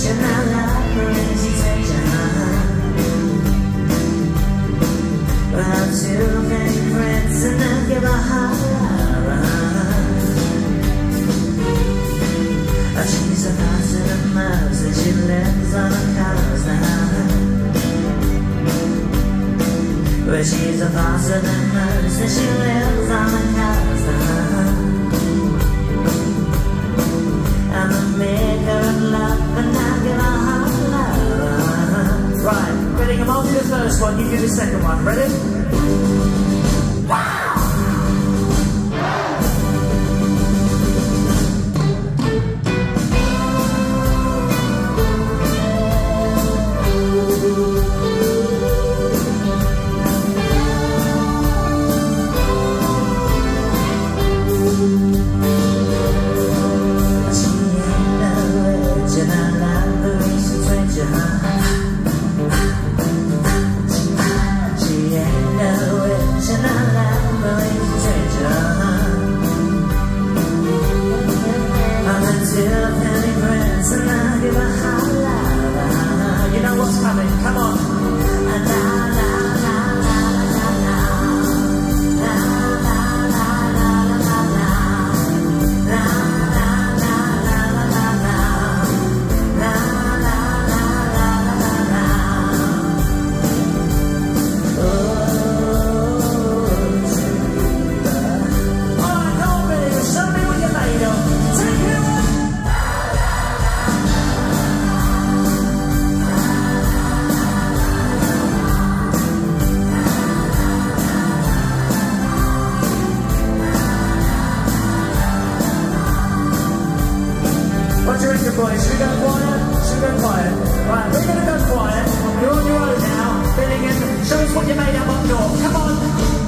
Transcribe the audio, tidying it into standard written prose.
But she's a faster than most, and she lives on a thousand. I'm a maker of love, and I give a heart love. Right, ready? I'm all do the first one, you do the second one. Ready? Wow! You're on your own now, filling in, show us what you made up on your, come on!